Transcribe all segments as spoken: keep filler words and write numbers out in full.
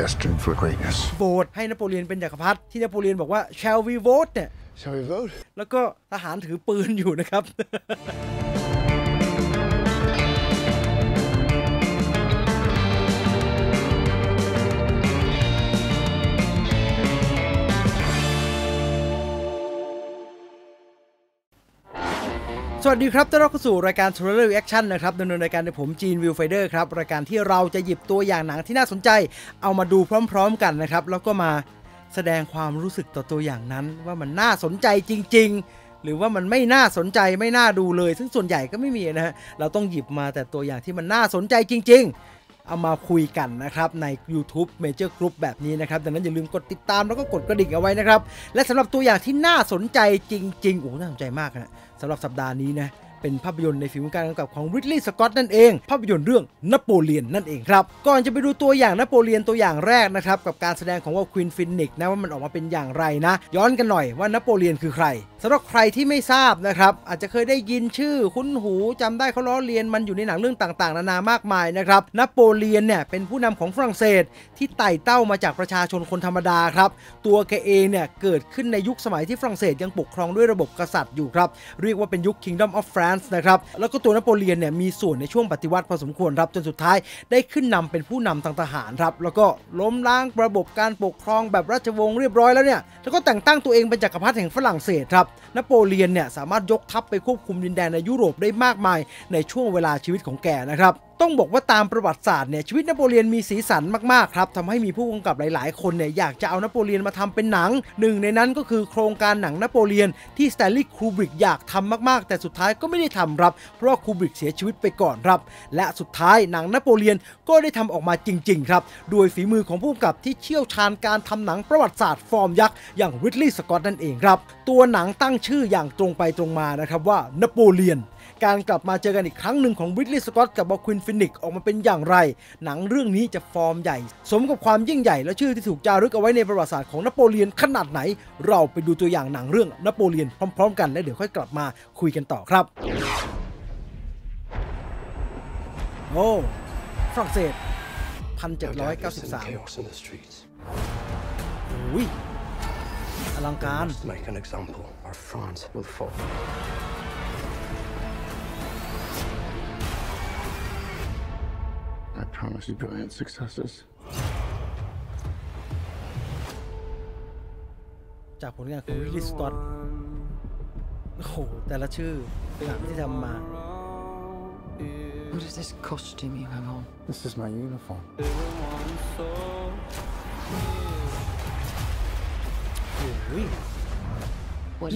destined for greatness โหวตให้นโปเลียนเป็นจักรพรรดิที่นโปเลียนบอกว่า shall we vote เนี่ย shall we vote แล้วก็ทหารถือปืนอยู่นะครับ สวัสดีครับต้อนรับเข้าสู่รายการ Thriller Reaction นะครับดำเนินรายการโดยผมจีนวิวไฟเดอร์ครับรายการที่เราจะหยิบตัวอย่างหนังที่น่าสนใจเอามาดูพร้อมๆกันนะครับแล้วก็มาแสดงความรู้สึกต่อตัวอย่างนั้นว่ามันน่าสนใจจริงๆหรือว่ามันไม่น่าสนใจไม่น่าดูเลยซึ่งส่วนใหญ่ก็ไม่มีนะฮะเราต้องหยิบมาแต่ตัวอย่างที่มันน่าสนใจจริงๆเอามาคุยกันนะครับใน YouTube Major Group แบบนี้นะครับดังนั้นอย่าลืมกดติดตามแล้วก็กดกระดิ่งเอาไว้นะครับและสำหรับตัวอย่างที่น่าสนใจจริงๆโอ้น่าสนใจมากนะสำหรับสัปดาห์นี้นะเป็นภาพยนตร์ในฝีมือการกำกับของริดลีย์ สก็อตนั่นเองภาพยนตร์เรื่องนโปเลียนนั่นเองครับก่อนจะไปดูตัวอย่างนโปเลียนตัวอย่างแรกนะครับกับการแสดงของว่าควีนฟินิกซ์นะว่ามันออกมาเป็นอย่างไรนะย้อนกันหน่อยว่านโปเลียนคือใครสำหรับใครที่ไม่ทราบนะครับอาจจะเคยได้ยินชื่อคุ้นหูจำได้เขาล้อเลียนมันอยู่ในหนังเรื่องต่างๆนานามากมายนะครับนโปเลียนเนี่ยเป็นผู้นำของฝรั่งเศสที่ไต่เต้ามาจากประชาชนคนธรรมดาครับตัวแกเองเนี่ยเกิดขึ้นในยุคสมัยที่ฝรั่งเศสยังปกครองด้วยระบบกษัตริย์อยู่ครับเรียกว่าเป็นยุค Kingdom of France นะครับแล้วก็ตัวนโปเลียนเนี่ยมีส่วนในช่วงปฏิวัติพอสมควรครับจนสุดท้ายได้ขึ้นนำเป็นผู้นำทางทหารครับแล้วก็ล้มล้างระบบการปกครองแบบราชวงศ์เรียบร้อยแล้วเนี่ยแล้วก็แต่งตั้งตัวเองเป็นจักรพรรดิแห่งฝรั่งเศสครับนโปเลียนเนี่ยสามารถยกทัพไปควบคุมดินแดนในยุโรปได้มากมายในช่วงเวลาชีวิตของแกนะครับต้องบอกว่าตามประวัติศาสตร์เนี่ยชีวิตนโปเลียนมีสีสันมากๆครับทำให้มีผู้กำกับหลายๆคนเนี่ยอยากจะเอานโปเลียนมาทำเป็นหนังหนึ่งในนั้นก็คือโครงการหนังนโปเลียนที่สแตนลีย์คูบริกอยากทำมากๆแต่สุดท้ายก็ไม่ได้ทำครับเพราะว่าคูบริกเสียชีวิตไปก่อนครับและสุดท้ายหนังนโปเลียนก็ได้ทำออกมาจริงๆครับโดยฝีมือของผู้กำกับที่เชี่ยวชาญการทำหนังประวัติศาสตร์ฟอร์มยักษ์อย่างริดลีย์ สก็อตนั่นเองครับตัวหนังตั้งชื่ออย่างตรงไปตรงมานะครับว่านโปเลียนการกลับมาเจอกันอีกครั้งหนึ่งของริดลีย์ สก็อตกับว่าควีนฟินิกซ์ออกมาเป็นอย่างไรหนังเรื่องนี้จะฟอร์มใหญ่สมกับความยิ่งใหญ่และชื่อที่ถูกจารึกเอาไว้ในประวัติศาสตร์ของนโปเลียนขนาดไหนเราไปดูตัวอย่างหนังเรื่องนโปเลียนพร้อมๆกันและเดี๋ยวค่อยกลับมาคุยกันต่อครับโอ้ฝรั่งเศสหนึ่งพันเจ็ดร้อยเก้าสิบสามอุ้ยอลังการI promise you brilliant successes. จากผลงานของริดลีย์ สก็อตโอ้โหแต่ละชื่อหนังที่ทำมา What is this costume you have on? This is my uniform.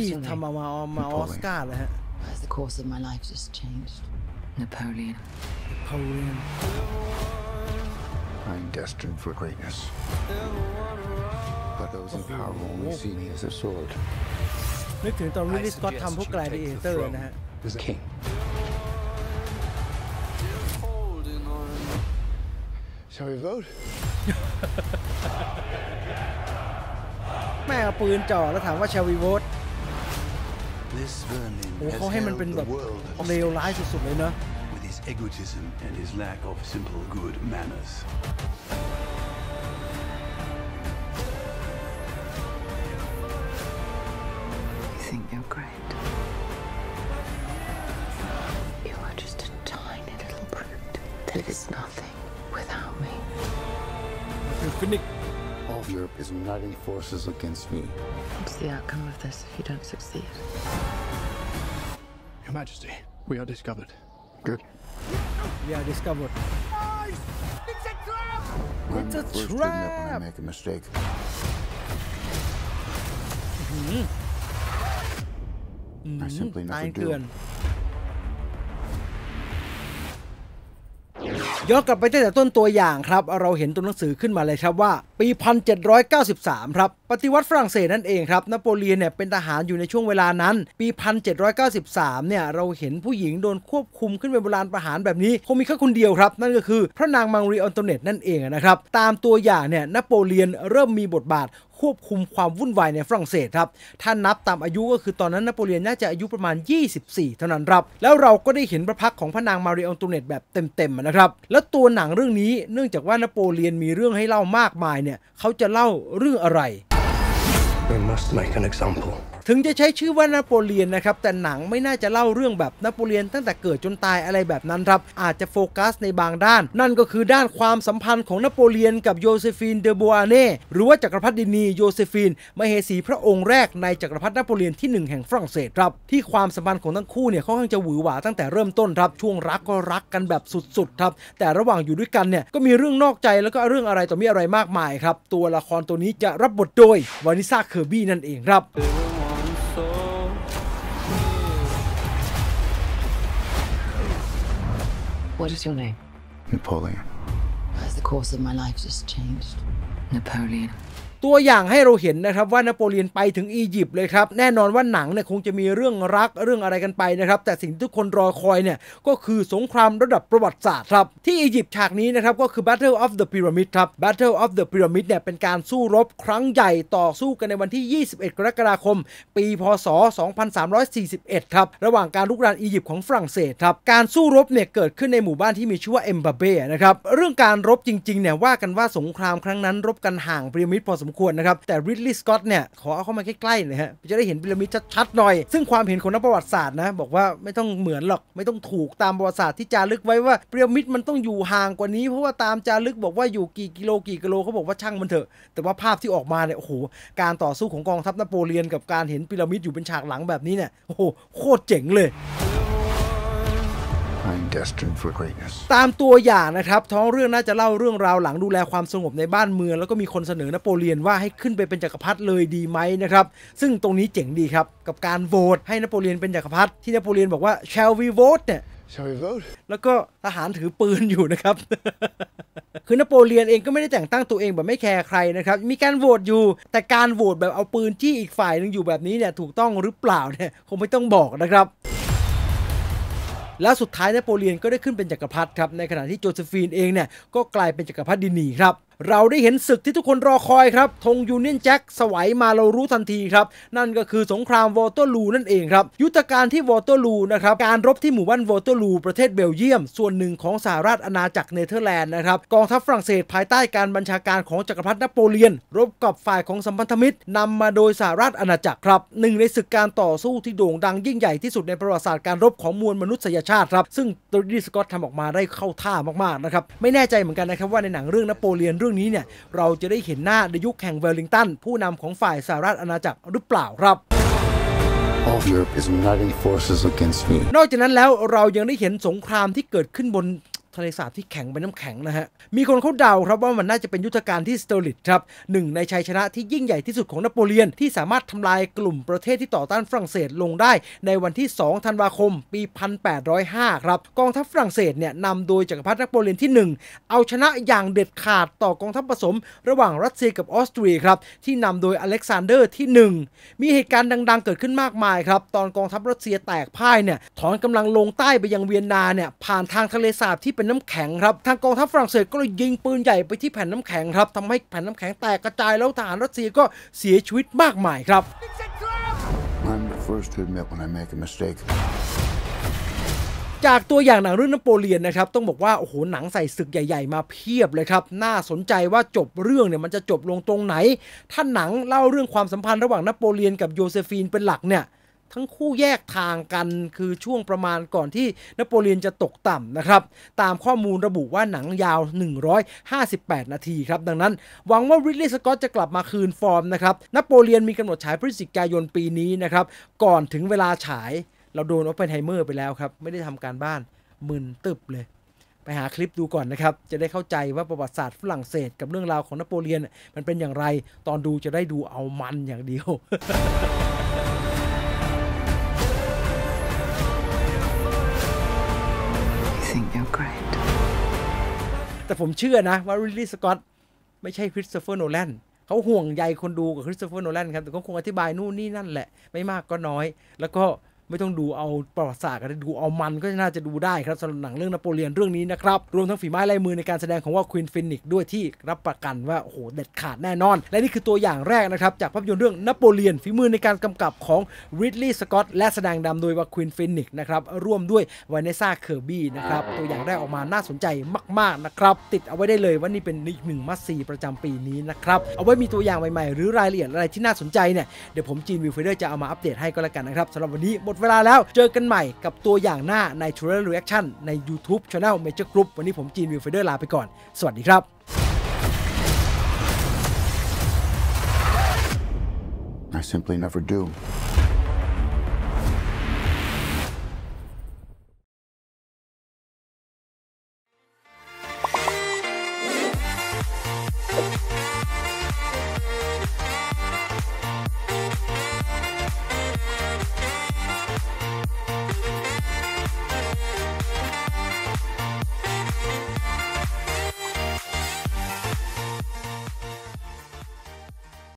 นี่ทำมามามาออสการ์เลยฮะ As the course of my life just changed, Napoleon.I'm destined for greatness, but those in power only see me as a sword. นึกถึงตอนริดลีย์ สก็อตทำพวกไกลเดเตอร์นะฮะ King. Shall we vote? แม่เอาปืนจ่อแล้วถามว่า Shall we vote? โอ้เขาให้มันเป็นแบบเลวร้ายสุดๆเลยเนอะegotism and his lack of simple good manners. You think you're great. You are just a tiny little brute that is nothing without me. All of Europe is uniting forces against me. What's the outcome of this if you don't succeed? Your Majesty, we are discovered. Good.Yeah, discovered. Nice! It's a trap! It's a trap! When I make a mistake. I simply never do.ย้อนกลับไปตั้งแต่ต้นตัวอย่างครับเราเห็นตัวหนังสือขึ้นมาเลยครับว่าปีพันเจ็ดร้อยเก้าสิบสามครับ ปฏิวัติฝรั่งเศสนั่นเองครับนโปเลียนเนี่ยเป็นทหารอยู่ในช่วงเวลานั้นปีหนึ่งพันเจ็ดร้อยเก้าสิบสามเนี่ยเราเห็นผู้หญิงโดนควบคุมขึ้นเป็นโบราณประหารแบบนี้คงมีแค่คนเดียวครับนั่นก็คือพระนางมังรีออนโตเนตนั่นเองนะครับตามตัวอย่างเนี่ยนโปเลียนเริ่มมีบทบาทควบคุมความวุ่นวายในฝรั่งเศสครับถ้านับตามอายุก็คือตอนนั้นนโปเลียนน่าจะอายุประมาณยี่สิบสี่เท่านั้นครับแล้วเราก็ได้เห็นพระพักของพระนางมารีออนตูเนตแบบเต็มๆนะครับแล้วตัวหนังเรื่องนี้เนื่องจากว่านโปเลียนมีเรื่องให้เล่ามากมายเนี่ยเขาจะเล่าเรื่องอะไรถึงจะใช้ชื่อว่านโปเลียนนะครับแต่หนังไม่น่าจะเล่าเรื่องแบบนโปเลียนตั้งแต่เกิดจนตายอะไรแบบนั้นครับอาจจะโฟกัสในบางด้านนั่นก็คือด้านความสัมพันธ์ของนโปเลียนกับโยเซฟีนเดอบัวเน่หรือว่าจักรพรรดินีโยเซฟีนมเหสีพระองค์แรกในจักรพรรดินโปเลียนที่หนึ่งแห่งฝรั่งเศสครับที่ความสัมพันธ์ของทั้งคู่เนี่ยค่อนข้างจะหวือหวาตั้งแต่เริ่มต้นครับช่วงรักก็รักกันแบบสุดๆครับแต่ระหว่างอยู่ด้วยกันเนี่ยก็มีเรื่องนอกใจแล้วก็เรื่องอะไรต่อมีอะไรมากมายครับตัวละครตัวนี้จะรับบทโดยวานิซ่าเคอร์บี้นั่นเองครับWhat is your name? Napoleon. As the course of my life has changed. Napoleon.ตัวอย่างให้เราเห็นนะครับว่านโปเลียนไปถึงอียิปต์เลยครับแน่นอนว่าหนังเนี่ยคงจะมีเรื่องรักเรื่องอะไรกันไปนะครับแต่สิ่งที่ทุกคนรอคอยเนี่ยก็คือสงครามระดับประวัติศาสตร์ครับที่อียิปต์ฉากนี้นะครับก็คือ Battle of the Pyramids ครับ Battle of the Pyramids เนี่ยเป็นการสู้รบครั้งใหญ่ต่อสู้กันในวันที่ยี่สิบเอ็ดกรกฎาคมปีพ.ศ. สองพันสามร้อยสี่สิบเอ็ดครับระหว่างการลุกรานอียิปต์ของฝรั่งเศสครับการสู้รบเนี่ยเกิดขึ้นในหมู่บ้านที่มีชื่อว่าเอ็มบาเบ้นะครับเรื่องการรบจริงๆเนี่ยว่ากันว่าสงครามครั้งนั้นรบกันห่างพีระมิดพอสมควรนะครับแต่ริดลีย์สก็อตเนี่ยขอเอาเข้ามาใกล้ๆนะฮะจะได้เห็นพีระมิดชัดๆหน่อยซึ่งความเห็นของนักประวัติศาสตร์นะบอกว่าไม่ต้องเหมือนหรอกไม่ต้องถูกตามประวัติศาสตร์ที่จารึกไว้ว่าพีระมิดมันต้องอยู่ห่างกว่านี้เพราะว่าตามจารึกบอกว่าอยู่กี่กิโลกี่กิโลเขาบอกว่าช่างมันเถอะแต่ว่าภาพที่ออกมาเนี่ยโอ้โหการต่อสู้ของกองทัพนโปเลียนกับการเห็นพีระมิดอยู่เป็นฉากหลังแบบนี้เนี่ยโอ้โหโคตรเจ๋งเลยตามตัวอย่างนะครับท้องเรื่องน่าจะเล่าเรื่องราวหลังดูแลความสงบในบ้านเมืองแล้วก็มีคนเสนอนโปเลียนว่าให้ขึ้นไปเป็นจักรพรรดิเลยดีไหมนะครับซึ่งตรงนี้เจ๋งดีครับกับการโหวตให้นโปเลียนเป็นจักรพรรดิที่นโปเลียนบอกว่า shall we vote เนี่ยแล้วก็ทหารถือปืนอยู่นะครับคือนโปเลียนเองก็ไม่ได้แต่งตั้งตัวเองแบบไม่แคร์ใครนะครับมีการโหวตอยู่แต่การโหวตแบบเอาปืนจี้อีกฝ่ายนึงอยู่แบบนี้เนี่ยถูกต้องหรือเปล่าเนี่ยคงไม่ต้องบอกนะครับแล้วสุดท้ายนโปเลียนก็ได้ขึ้นเป็นจักรพรรดิครับในขณะที่โจเซฟีนเองเนี่ยก็กลายเป็นจักรพรรดินีครับเราได้เห็นศึกที่ทุกคนรอคอยครับธงยูเนี่ยนแจ็คสวัยมาเรารู้ทันทีครับนั่นก็คือสงครามวอเตอร์ลูนั่นเองครับยุทธการที่วอเตอร์ลูนะครับการรบที่หมู่บ้านวอเตอร์ลูประเทศเบลเยียมส่วนหนึ่งของสหราชอาณาจักรเนเธอร์แลนด์นะครับกองทัพฝรั่งเศสภายใต้การบัญชาการของจักรพรรดินโปเลียนรบกับฝ่ายของสัมพันธมิตรนำมาโดยสหราชอาณาจักรครับหนึ่งในศึกการต่อสู้ที่โด่งดังยิ่งใหญ่ที่สุดในประวัติศาสตร์การรบของมวลมนุษยชาติครับซึ่งริดลีย์สก็อตทำออกมาได้เข้าท่ามากๆนะครับไม่แน่ใจเหมือนกันนะครับว่าในหนังเรื่องนโปเลียนเรื่องนี้เนี่ยเราจะได้เห็นหน้าในยุคแห่งเวลลิงตันผู้นำของฝ่ายสหราชอาณาจักรหรือเปล่าครับนอกจากนั้นแล้วเรายังได้เห็นสงครามที่เกิดขึ้นบนทะเลสาบที่แข็งเป็นน้ำแข็งนะฮะมีคนเขาเดาครับว่ามันน่าจะเป็นยุทธการที่สเตอร์ลิตครับหนึ่งในชัยชนะที่ยิ่งใหญ่ที่สุดของนโปเลียนที่สามารถทำลายกลุ่มประเทศที่ต่อต้านฝรั่งเศสลงได้ในวันที่สองธันวาคมปีหนึ่งพันแปดร้อยห้าครับกองทัพฝรั่งเศสเนี่ยนำโดยจักรพรรดินโปเลียนที่หนึ่งเอาชนะอย่างเด็ดขาดต่อกองทัพผสมระหว่างรัสเซียกับออสเตรียครับที่นำโดยอเล็กซานเดอร์ที่หนึ่งมีเหตุการณ์ดังๆเกิดขึ้นมากมายครับตอนกองทัพรัสเซียแตกพ่ายเนี่ยถอนกำลังลงใต้ไปยังเวียนนาเนี่ยผ่านทางทะเลสาบที่น้ำแข็งครับทางกองทัพฝรั่งเศสก็เลยยิงปืนใหญ่ไปที่แผ่นน้ำแข็งครับทำให้แผ่นน้ำแข็งแตกกระจายแล้วทหารรัสเซียก็เสียชีวิตมากมายครับจากตัวอย่างหนังเรื่องนโปเลียนนะครับต้องบอกว่าโอ้โหหนังใส่ศึกใหญ่ๆมาเพียบเลยครับน่าสนใจว่าจบเรื่องเนี่ยมันจะจบลงตรงไหนถ้าหนังเล่าเรื่องความสัมพันธ์ระหว่างนโปเลียนกับโยเซฟีนเป็นหลักเนี่ยทั้งคู่แยกทางกันคือช่วงประมาณก่อนที่นโปเลียนจะตกต่ำนะครับตามข้อมูลระบุว่าหนังยาวหนึ่งร้อยห้าสิบแปดนาทีครับดังนั้นหวังว่าริดลีย์สก็อตจะกลับมาคืนฟอร์มนะครับนโปเลียนมีกำหนดฉายพฤศจิกายนปีนี้นะครับก่อนถึงเวลาฉายเราโดนเอาไปไทเมอร์ไปแล้วครับไม่ได้ทำการบ้านมึนตึบเลยไปหาคลิปดูก่อนนะครับจะได้เข้าใจว่าประวัติศาสตร์ฝรั่งเศสกับเรื่องราวของนโปเลียนมันเป็นอย่างไรตอนดูจะได้ดูเอามันอย่างเดียว แต่ผมเชื่อนะว่าริดลีย์สก็อตไม่ใช่คริสโตเฟอร์โนแลน เขาห่วงใยคนดูกับคริสโตเฟอร์โนแลนครับแต่ก็คงอธิบายนู่นนี่นั่นแหละไม่มากก็น้อยแล้วก็ไม่ต้องดูเอาประวัติศาสตร์กันดูเอามันก็น่าจะดูได้ครับสำหรับหนังเรื่องนโปเลียนเรื่องนี้นะครับรวมทั้งฝีไม้ลายมือในการแสดงของว่าควีนฟินิกด้วยที่รับประกันว่าโอ้โหเด็ดขาดแน่นอนและนี่คือตัวอย่างแรกนะครับจากภาพยนตร์เรื่องนโปเลียนฝีมือในการกำกับของริดลีย์สก็อตและแสดงนำโดยว่าควีนฟินิกนะครับร่วมด้วยวาเนสซ่าเคอร์บี้นะครับตัวอย่างแรกออกมาน่าสนใจมากๆนะครับติดเอาไว้ได้เลยว่านี่เป็นอีกหนึ่งมัสซีประจำปีนี้นะครับเอาไว้มีตัวอย่างใหม่ๆหรือรายละเอียดอะไรที่น่าสนใจเนี่ยเดี๋ยวผมจีนวิวเฟเดอร์จะเอามาอัปเดตให้ก็แล้วกันนะครับสำหรับวันนี้หมดเวลาแล้วเจอกันใหม่กับตัวอย่างหน้าใน Trailer Reaction ใน YouTube Channel Major Group วันนี้ผมจีนวิวเฟเดอร์ลาไปก่อนสวัสดีครับ I simply never do